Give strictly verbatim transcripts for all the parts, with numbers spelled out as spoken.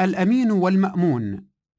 الأمين والمأمون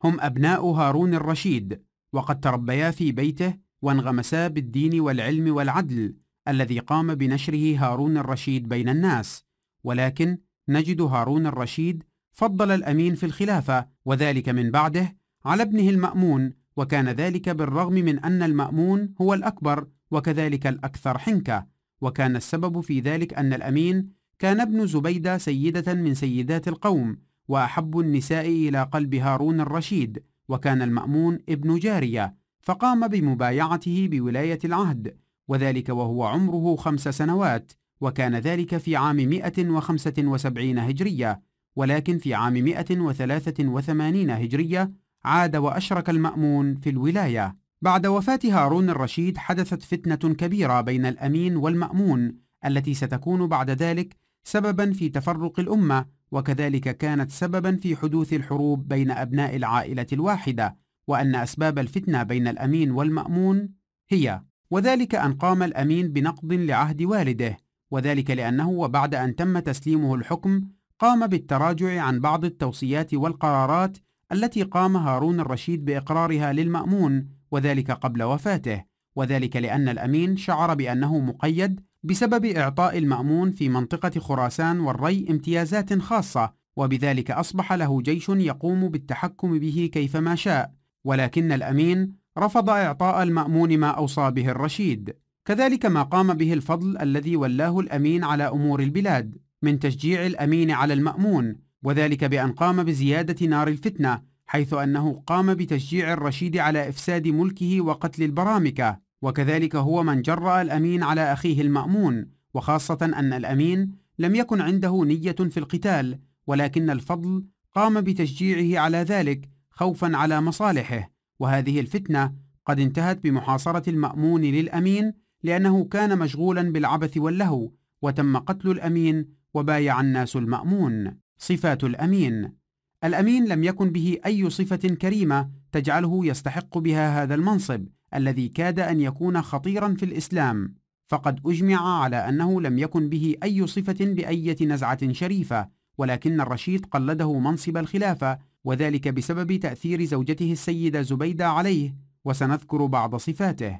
هم أبناء هارون الرشيد، وقد تربيا في بيته وانغمسا بالدين والعلم والعدل الذي قام بنشره هارون الرشيد بين الناس. ولكن نجد هارون الرشيد فضل الأمين في الخلافة وذلك من بعده على ابنه المأمون، وكان ذلك بالرغم من أن المأمون هو الأكبر وكذلك الأكثر حنكة. وكان السبب في ذلك أن الأمين كان ابن زبيدة سيدة من سيدات القوم وأحب النساء إلى قلب هارون الرشيد، وكان المأمون ابن جارية، فقام بمبايعته بولاية العهد وذلك وهو عمره خمس سنوات، وكان ذلك في عام مئة وخمسة وسبعين هجرية. ولكن في عام مئة وثلاثة وثمانين هجرية عاد وأشرك المأمون في الولاية. بعد وفاة هارون الرشيد حدثت فتنة كبيرة بين الأمين والمأمون التي ستكون بعد ذلك سببا في تفرق الأمة، وكذلك كانت سببا في حدوث الحروب بين أبناء العائلة الواحدة. وأن أسباب الفتنة بين الأمين والمأمون هي: وذلك أن قام الأمين بنقض لعهد والده، وذلك لأنه وبعد أن تم تسليمه الحكم قام بالتراجع عن بعض التوصيات والقرارات التي قام هارون الرشيد بإقرارها للمأمون وذلك قبل وفاته، وذلك لأن الأمين شعر بأنه مقيد بسبب إعطاء المأمون في منطقة خراسان والري امتيازات خاصة، وبذلك أصبح له جيش يقوم بالتحكم به كيفما شاء. ولكن الأمين رفض إعطاء المأمون ما أوصى به الرشيد، كذلك ما قام به الفضل الذي ولاه الأمين على أمور البلاد من تشجيع الأمين على المأمون، وذلك بأن قام بزيادة نار الفتنة، حيث أنه قام بتشجيع الرشيد على إفساد ملكه وقتل البرامكة، وكذلك هو من جرأ الأمين على أخيه المأمون، وخاصة أن الأمين لم يكن عنده نية في القتال، ولكن الفضل قام بتشجيعه على ذلك خوفا على مصالحه. وهذه الفتنة قد انتهت بمحاصرة المأمون للأمين لأنه كان مشغولا بالعبث واللهو، وتم قتل الأمين وبايع الناس المأمون. صفات الأمين: الأمين لم يكن به أي صفة كريمة تجعله يستحق بها هذا المنصب الذي كاد أن يكون خطيرا في الإسلام، فقد أجمع على أنه لم يكن به أي صفة بأية نزعة شريفة. ولكن الرشيد قلده منصب الخلافة وذلك بسبب تأثير زوجته السيدة زبيدة عليه، وسنذكر بعض صفاته.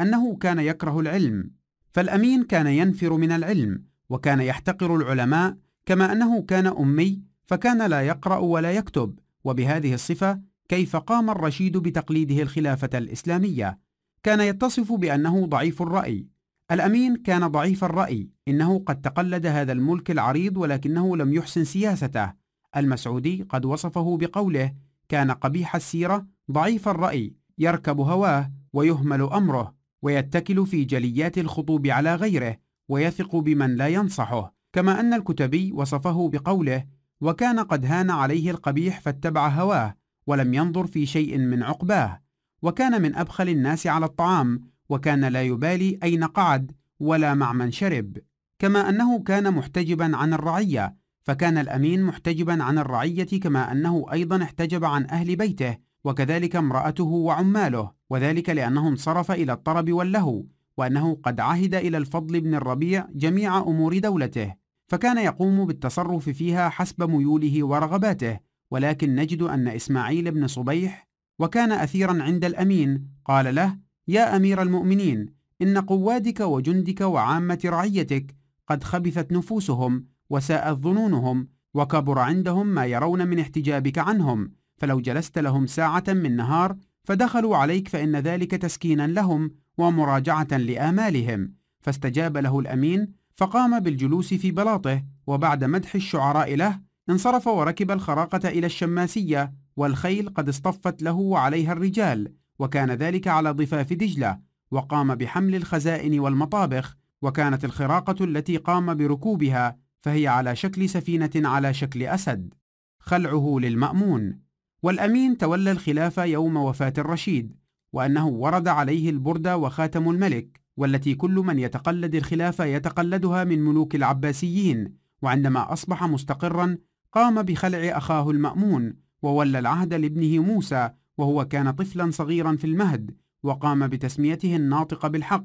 أنه كان يكره العلم، فالأمين كان ينفر من العلم وكان يحتقر العلماء، كما أنه كان أمي فكان لا يقرأ ولا يكتب. وبهذه الصفة كيف قام الرشيد بتقليده الخلافة الإسلامية؟ كان يتصف بأنه ضعيف الرأي. الأمين كان ضعيف الرأي، إنه قد تقلد هذا الملك العريض ولكنه لم يحسن سياسته. المسعودي قد وصفه بقوله: كان قبيح السيرة ضعيف الرأي، يركب هواه ويهمل أمره، ويتكل في جليات الخطوب على غيره، ويثق بمن لا ينصحه. كما أن الكتبي وصفه بقوله: وكان قد هان عليه القبيح فاتبع هواه ولم ينظر في شيء من عقباه، وكان من أبخل الناس على الطعام، وكان لا يبالي أين قعد ولا مع من شرب. كما أنه كان محتجبا عن الرعية، فكان الأمين محتجبا عن الرعية، كما أنه أيضا احتجب عن أهل بيته وكذلك امرأته وعماله، وذلك لأنه انصرف إلى الطرب واللهو، وأنه قد عهد إلى الفضل بن الربيع جميع أمور دولته فكان يقوم بالتصرف فيها حسب ميوله ورغباته. ولكن نجد أن اسماعيل بن صبيح وكان أثيرا عند الأمين قال له: يا أمير المؤمنين، إن قوادك وجندك وعامة رعيتك قد خبثت نفوسهم وساءت ظنونهم، وكبر عندهم ما يرون من احتجابك عنهم، فلو جلست لهم ساعة من نهار فدخلوا عليك فإن ذلك تسكينا لهم ومراجعة لآمالهم. فاستجاب له الأمين فقام بالجلوس في بلاطه، وبعد مدح الشعراء له انصرف وركب الخراقة إلى الشماسية، والخيل قد اصطفت له وعليها الرجال، وكان ذلك على ضفاف دجلة، وقام بحمل الخزائن والمطابخ. وكانت الخراقة التي قام بركوبها فهي على شكل سفينة على شكل أسد. خلعه للمأمون. والأمين تولى الخلافة يوم وفاة الرشيد، وأنه ورد عليه البردة وخاتم الملك، والتي كل من يتقلد الخلافة يتقلدها من ملوك العباسيين. وعندما أصبح مستقرا قام بخلع أخاه المأمون، وولى العهد لابنه موسى وهو كان طفلا صغيرا في المهد، وقام بتسميته الناطق بالحق.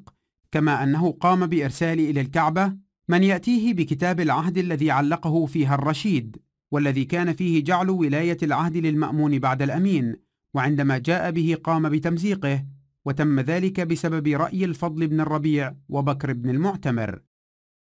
كما أنه قام بإرسال إلى الكعبة من يأتيه بكتاب العهد الذي علقه فيها الرشيد، والذي كان فيه جعل ولاية العهد للمأمون بعد الأمين، وعندما جاء به قام بتمزيقه، وتم ذلك بسبب رأي الفضل بن الربيع وبكر بن المعتمر.